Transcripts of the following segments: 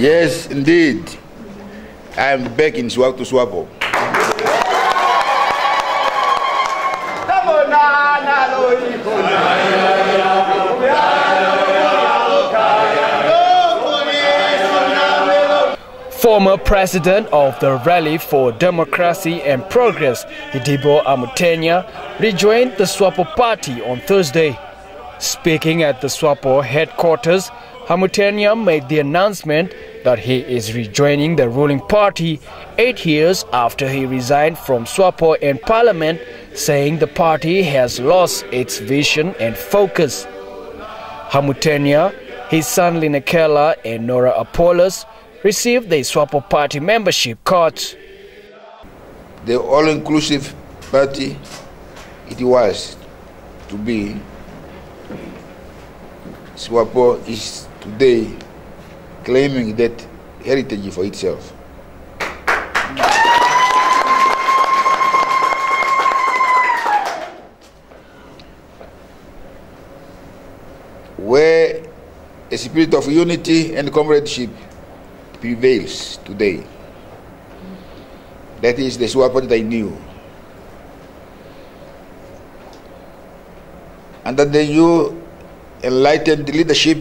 Yes, indeed. I am back in Swapo. Former president of the Rally for Democracy and Progress, Hidipo Hamutenya, rejoined the Swapo party on Thursday. Speaking at the Swapo headquarters, Hamutenya made the announcement that he is rejoining the ruling party 8 years after he resigned from Swapo and Parliament, saying the party has lost its vision and focus. Hamutenya, his son Lineekela and Nora Apollus received the Swapo party membership cards. The all-inclusive party it was to be, Swapo is today claiming that heritage for itself. Where a spirit of unity and comradeship prevails today. That is the Swapo that I knew. Under the new enlightened leadership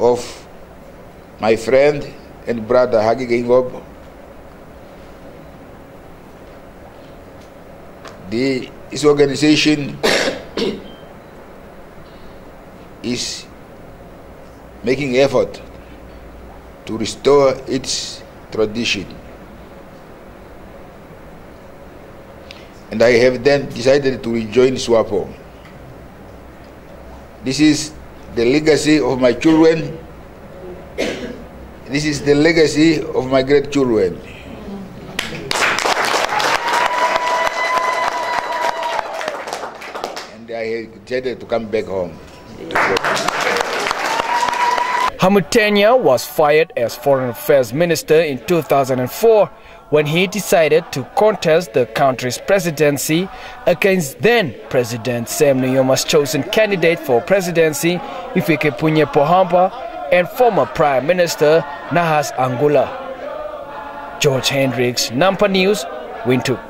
of my friend and brother Hage Geingob, this organization is making effort to restore its tradition. And I have then decided to rejoin Swapo. This is the legacy of my children. This is the legacy of my great children. And I have decided to come back home. Hamutenya was fired as Foreign Affairs Minister in 2004 when he decided to contest the country's presidency against then-President Sam Nyoma's chosen candidate for presidency, Hifikepunye Pohamba, and former Prime Minister Nahas Angula. George Hendricks, Nampa News, Windhoek.